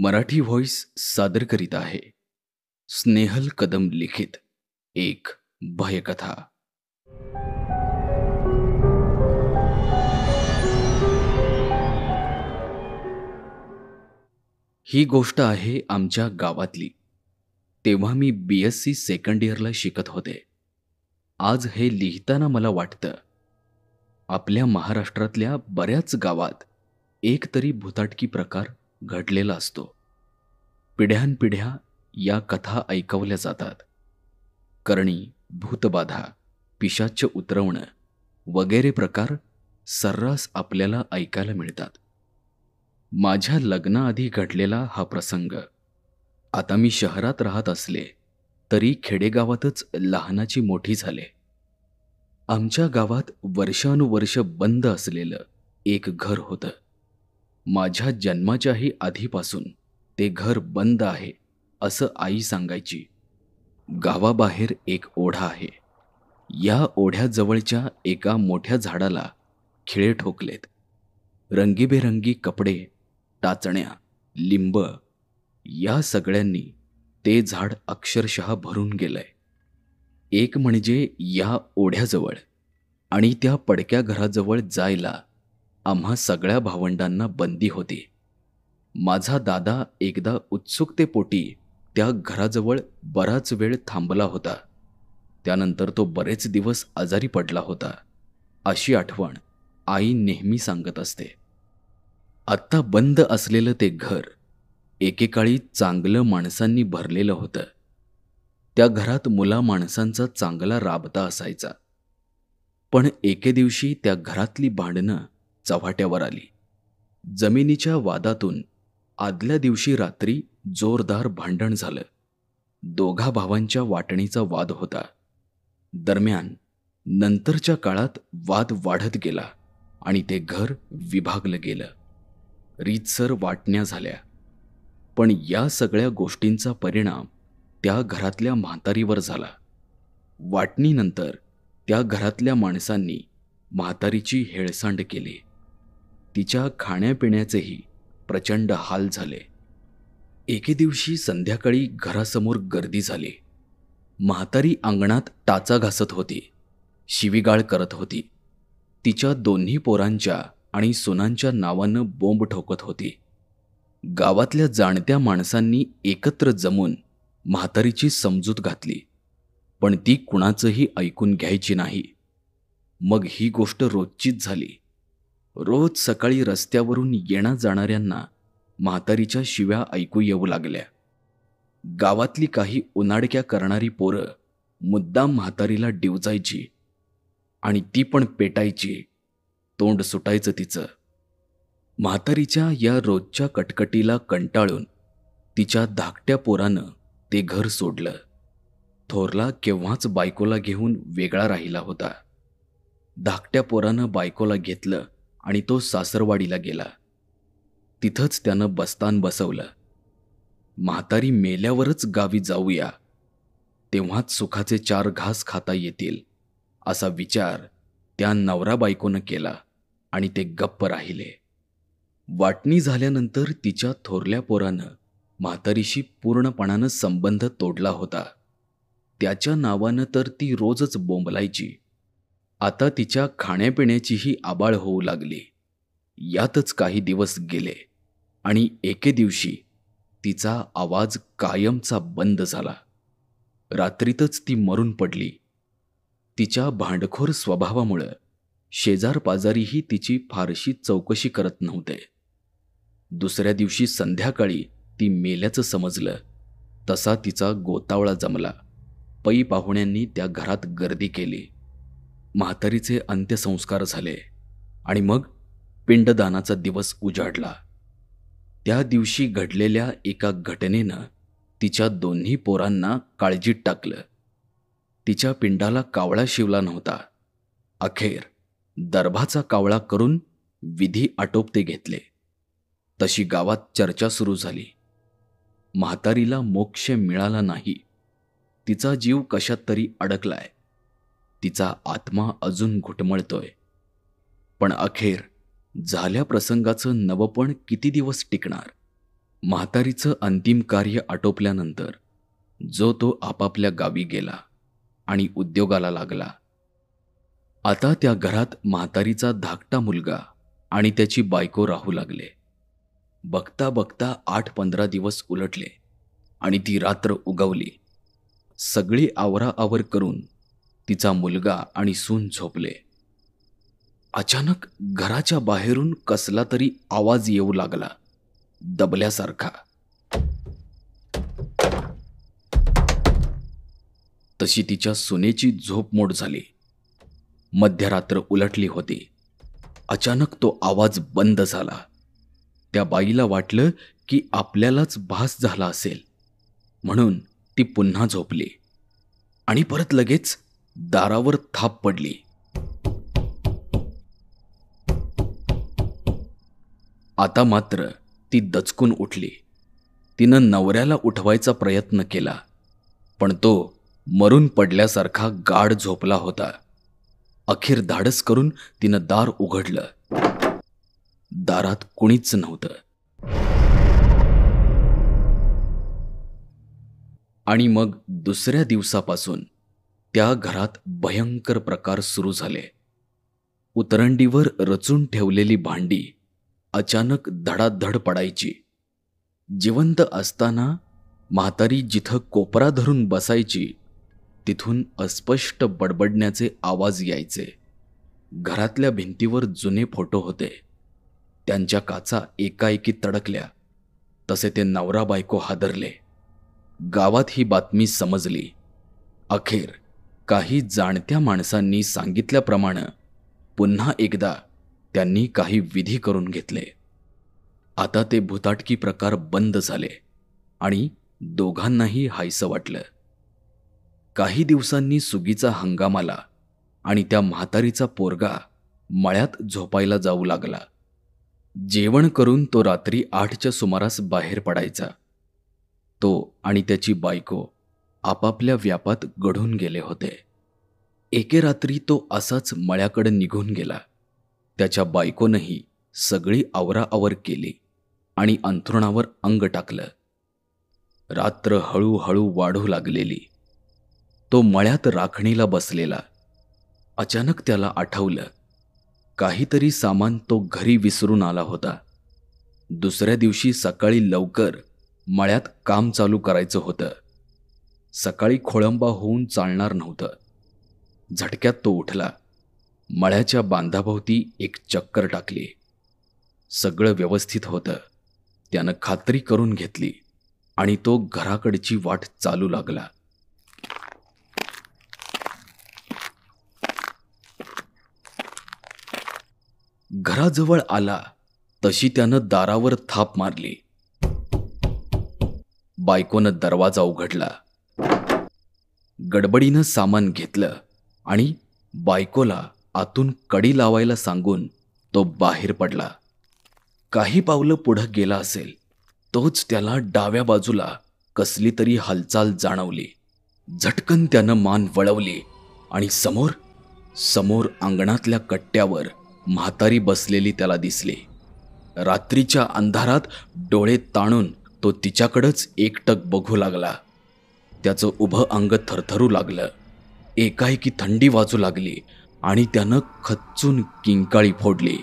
Marathi voice सादर करीत आहे स्नेहल कदम लिखित एक भयकथा। ही गोष्ट आहे आमच्या गावातली। तेव्हा मी BSc सेकंड इयरला शिकत होते। आज हे लिहिताना मला वाटतं आपल्या महाराष्ट्रातल्या बऱ्याच गावात एक तरी भुताटकी प्रकार घडलेला असतो। पिढ्यानपिढ्या या कथा ऐकवल्या जातात। करणी, भूतबाधा, पिशाच उतरवणं वगैरे प्रकार सर्रास आपल्याला ऐकायला मिळतात। माझ्या लग्नाआधी घडलेला हा प्रसंग आता मी शहरात राहत असले तरी खेडेगावातच लहानाची मोठी झाले। आमच्या गावात वर्षानुवर्ष बंद असलेलं एक घर होतं। माझ्या जन्माच्याही आधीपासून ते घर बंद आहे असं आई सांगायची। गावाबाहेर एक ओढा आहे। या ओढ्याजवळच्या एका मोठ्या झाडाला खिळे ठोकलेत। रंगीबेरंगी कपडे, टाचण्या, लिंब या सगळ्यांनी ते झाड अक्षरशः भरून गेलंय। एक म्हणजे या ओढ्याजवळ आणि त्या पडक्या घराजवळ जायला आम्हा सगळ्या भावंडांना बंदी होती। माझा दादा एकदा उत्सुकतेपोटी त्या घराजवळ बराच वेळ थांबला होता। त्यानंतर तो बरेच दिवस आजारी पडला होता अशी आठवण आई नेहमी सांगत असते। आत्ता बंद असलेलं ते घर एकेकाळी चांगलं माणसांनी भरलेलं होतं। त्या घरात मुला माणसांचा चांगला राबता असायचा। पण एके दिवशी त्या घरातली भांडणं चव्हाट्यावर आली। जमिनीच्या वादातून आदल्या दिवशी रात्री जोरदार भांडण झालं। दोघा भावांच्या वाटणीचा वाद होता। दरम्यान नंतरच्या काळात वाद वाढत गेला आणि ते घर विभागलं गेलं। रीतसर वाटण्या झाल्या। पण या सगळ्या गोष्टींचा परिणाम त्या घरातल्या म्हातारीवर झाला। वाटणीनंतर त्या घरातल्या माणसांनी म्हातारीची हेळसांड केली। तिच्या खाण्यापिण्याचेही प्रचंड हाल झाले। एके दिवशी संध्याकाळी घरासमोर गर्दी झाली। म्हातारी अंगणात टाचा घासत होती, शिवीगाळ करत होती। तिच्या दोन्ही पोरांच्या आणि सुनांच्या नावानं बोंब ठोकत होती। गावातल्या जाणत्या माणसांनी एकत्र जमून म्हातारीची समजूत घातली, पण ती कुणाचंही ऐकून घ्यायची नाही। मग ही गोष्ट रोजचीच झाली। रोज सकाळी रस्त्यावरून येणा जाणाऱ्यांना म्हातारीच्या शिव्या ऐकू येऊ लागल्या। गावातली काही उनाडक्या करणारी पोरं मुद्दाम म्हातारीला डिवजायची आणि ती पण पेटायची, तोंड सुटायचं तिचं। म्हातारीच्या या रोजच्या कटकटीला कंटाळून तिच्या धाकट्या पोरानं ते घर सोडलं। थोरला केव्हाच बायकोला घेऊन वेगळा राहिला होता। धाकट्या पोरानं बायकोला घेतलं आणि तो सासरवाडीला गेला। तिथंच त्यानं बस्तान बसवलं। म्हातारी मेल्यावरच गावी जाऊया, तेव्हाच सुखाचे चार घास खाता येतील असा विचार त्या नवरा बायकोनं केला आणि ते गप्प राहिले। वाटणी झाल्यानंतर तिच्या थोरल्या पोरानं म्हातारीशी पूर्णपणानं संबंध तोडला होता। त्याच्या नावानं तर ती रोजच बोंबलायची, आता तिच्या खाण्यापिण्याचीही आबाळ होऊ लागली। यातच काही दिवस गेले आणि एके दिवशी तिचा आवाज कायमचा बंद झाला। रात्रीतच ती मरून पडली। तिच्या भांडखोर स्वभावामुळं शेजारपाजारीही तिची फारशी चौकशी करत नव्हते। दुसऱ्या दिवशी संध्याकाळी ती मेल्याचं समजलं तसा तिचा गोतावळा जमला। पै पाहुण्यांनी त्या घरात गर्दी केली। म्हातारीचे अंत्यसंस्कार झाले आणि मग पिंडदानाचा दिवस उजाडला। त्या दिवशी घडलेल्या एका घटनेनं तिच्या दोन्ही पोरांना काळजीत टाकलं। तिच्या पिंडाला कावळा शिवला नव्हता। अखेर दर्भाचा कावळा करून विधी आटोपते घेतले। तशी गावात चर्चा सुरू झाली। म्हातारीला मोक्ष मिळाला नाही, तिचा जीव कशात तरी अडकलाय, तिचा आत्मा अजून घुटमळतोय। पण अखेर झाल्या प्रसंगाचं नवपण किती दिवस टिकणार म्हातारीचं अंतिम कार्य आटोपल्यानंतर जो तो आपापल्या गावी गेला आणि उद्योगाला लागला। आता त्या घरात म्हातारीचा धाकटा मुलगा आणि त्याची बायको राहू लागले। बघता बघता 8-15 दिवस उलटले आणि ती रात्र उगवली। सगळी आवराआवर करून तिचा मुलगा आणि सून झोपले। अचानक घराच्या बाहेरून कसला तरी आवाज येऊ लागला, दबल्यासारखा। तशी तिच्या सुनेची झोप मोड झाली। मध्यरात्र उलटली होती। अचानक तो आवाज बंद झाला। त्या बाईला वाटलं की आपल्यालाच भास झाला असेल, म्हणून ती पुन्हा झोपली आणि परत लगेच दारावर थाप पडली। आता मात्र ती दचकून उठली। तिनं नवऱ्याला उठवायचा प्रयत्न केला, पण तो मरून पडल्यासारखा गाढ झोपला होता। अखेर धाडस करून तिनं दार उघडलं। दारात कोणीच नव्हतं आणि मग दुसऱ्या दिवसापासून त्या घरात भयंकर प्रकार सुरू झाले। उतरंडीवर रचून ठेवलेली भांडी अचानक धडाधड पडायची। जिवंत असताना म्हातारी जिथं कोपरा धरून बसायची तिथून अस्पष्ट बडबडण्याचे आवाज यायचे। घरातल्या भिंतीवर जुने फोटो होते, त्यांच्या काचा एकाएकी तडकल्या। तसे ते नवरा बायको हादरले। गावात ही बातमी समजली। अखेर काही जाणत्या माणसांनी सांगितल्याप्रमाणे पुन्हा एकदा त्यांनी काही विधी करून घेतले। आता ते भुताटकी प्रकार बंद झाले आणि दोघांनाही हायसं वाटलं। काही दिवसांनी सुगीचा हंगाम आला आणि त्या म्हातारीचा पोरगा मळ्यात झोपायला जाऊ लागला। जेवण करून तो रात्री 8च्या सुमारास बाहेर पडायचा। तो आणि त्याची बायको आपापल्या व्यापात गढून गेले होते। एके रात्री तो असाच मळ्याकडे निघून गेला। त्याच्या बायकोनंही सगळी आवराआवर केली आणि अंथरुणावर अंग टाकलं। रात्र हळूहळू वाढू लागलेली। तो मळ्यात राखणीला बसलेला। अचानक त्याला आठवलं, काहीतरी सामान तो घरी विसरून आला होता। दुसऱ्या दिवशी सकाळी लवकर मळ्यात काम चालू करायचं होतं। सकाळी खोळंबा होऊन चालणार नव्हतं। झटक्यात तो उठला, मळ्याच्या बांधाभोवती एक चक्कर टाकली। सगळं व्यवस्थित होतं त्यानं खात्री करून घेतली आणि तो घराकडची वाट चालू लागला। घराजवळ आला तशी त्यानं दारावर थाप मारली। बायकोनं दरवाजा उघडला। गडबडीनं सामान घेतलं आणि बायकोला आतून कडी लावायला सांगून तो बाहेर पडला। काही पावलं पुढे गेला असेल तोच त्याला डाव्या बाजूला कसली तरी हालचाल जाणवली। झटकन त्यानं मान वळवली आणि समोर समोर अंगणातल्या कट्ट्यावर म्हातारी बसलेली त्याला दिसली। रात्रीच्या अंधारात डोळे ताणून तो तिच्याकडेच एकटक बघू लागला। त्याचं उभं अंग थरथरू लागलं। एकाएकी थंडी वाजू लागली आणि त्यानं खच्चून किंकाळी फोडली।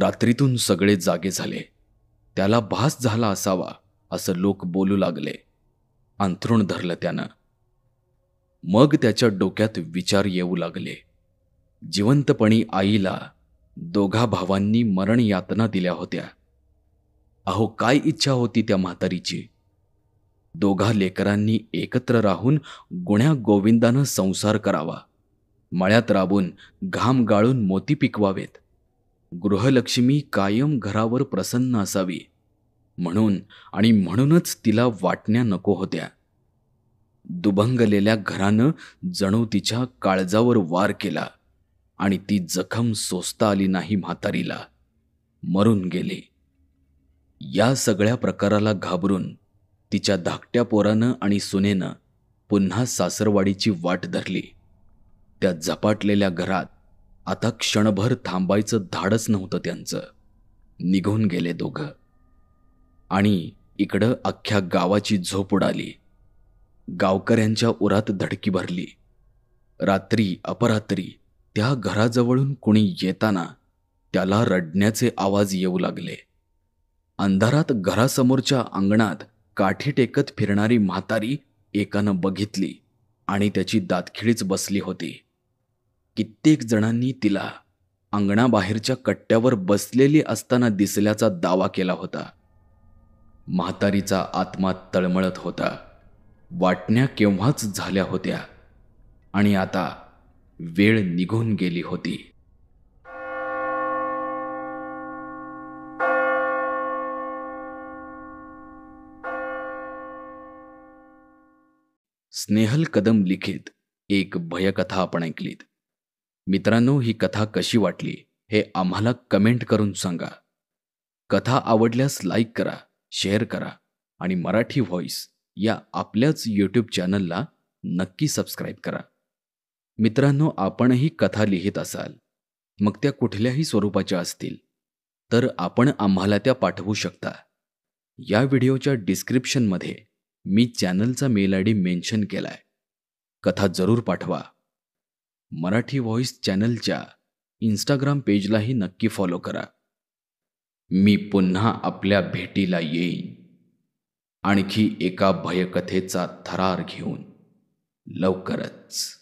रात्रीतून सगळे जागे झाले। त्याला भास झाला असावा असं लोक बोलू लागले। अंथरूण धरलं त्यानं। मग त्याच्या डोक्यात विचार येऊ लागले। जिवंतपणी आईला दोघा भावांनी मरण यातना दिल्या होत्या। अहो काय इच्छा होती त्या म्हातारीची! दोघा लेकरांनी एकत्र राहून गुण्या गोविंदानं संसार करावा, मळ्यात राबून घाम गाळून मोती पिकवावेत, गृहलक्ष्मी कायम घरावर प्रसन्न असावी म्हणून आणि म्हणूनच तिला वाटण्या नको होत्या। दुभंगलेल्या घरानं जणू तिच्या काळजावर वार केला आणि ती जखम सोसता आली नाही म्हातारीला, मरून गेली। या सगळ्या प्रकाराला घाबरून तिच्या धाकट्या पोरानं आणि सुनेनं पुन्हा सासरवाडीची वाट धरली। त्या झपाटलेल्या घरात आता क्षणभर थांबायचं धाडच नव्हतं त्यांचं. निघून गेले दोघं आणि इकडं अख्ख्या गावाची झोप उडाली. गावकऱ्यांच्या उरात धडकी भरली. रात्री अपरात्री त्या घराजवळून कोणी येताना त्याला रडण्याचे आवाज येऊ लागले. अंधारात घरासमोरच्या अंगणात काठी टेकत फिरणारी म्हातारी एकानं बघितली आणि त्याची दातखिळीच बसली होती. कित्येक जणांनी तिला अंगणाबाहेरच्या कट्ट्यावर बसलेली असताना दिसल्याचा दावा केला होता. म्हातारीचा आत्मा तळमळत होता. वाटण्या केव्हाच झाल्या होत्या आणि आता वेळ निघून गेली होती. स्नेहल कदम लिखित एक भयकथा आपण ऐकलीत. मित्रांनो, ही कथा कशी वाटली हे आम्हाला कमेंट करून सांगा. कथा आवडल्यास लाईक करा, शेअर करा आणि मराठी व्हॉइस या आपल्याच यूट्यूब चॅनलला नक्की सबस्क्राईब करा. मित्रांनो, आपणही कथा लिहित असाल, मग त्या कुठल्याही स्वरूपाच्या असतील तर आपण आम्हाला त्या पाठवू शकता. या व्हिडिओच्या डिस्क्रिप्शनमध्ये मी चॅनलचा मेल आयडी मेन्शन केला आहे. कथा जरूर पाठवा. मराठी व्हॉइस चॅनलच्या इंस्टाग्राम पेजलाही नक्की फॉलो करा. मी पुन्हा आपल्या भेटीला येईन आणखी एका भयकथेचा थरार घेऊन लवकरच.